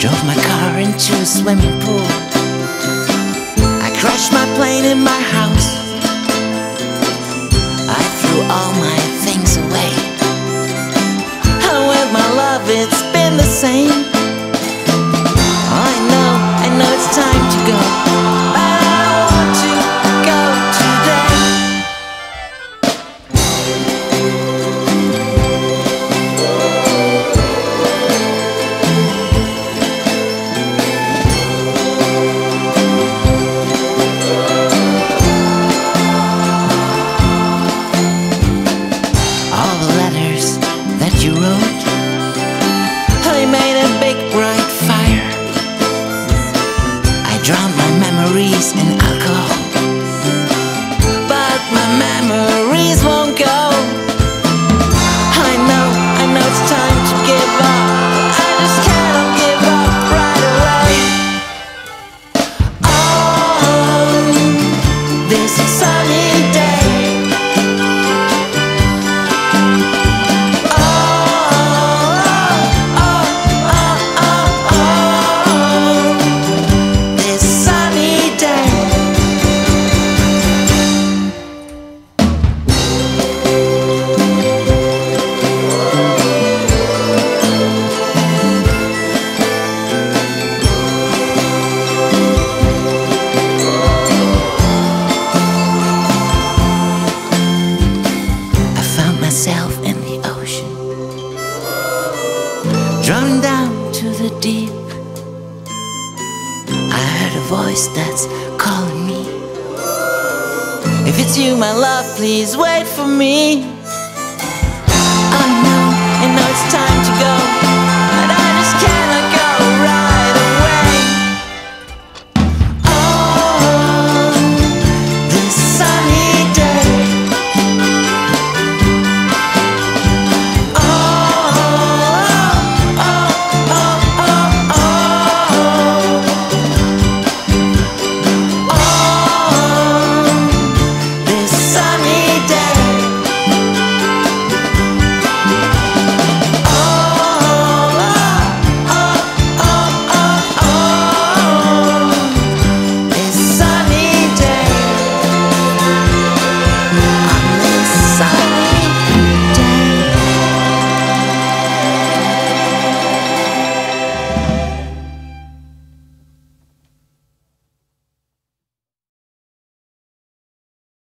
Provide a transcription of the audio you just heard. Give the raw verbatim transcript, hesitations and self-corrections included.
Drove my car into a swimming pool. I crashed my plane in my house. I threw all my things away. And with my love it's been the same. I know, I know it's time to go, but I want to go today. Drown my memories in alcohol, but my memories won't go. I know, I know it's time to give up, but I just cannot give up right away. Oh, this sunny day. In the ocean, drawn down to the deep, I heard a voice that's calling me. If it's you, my love, please wait for me. I know, I know it's time to go.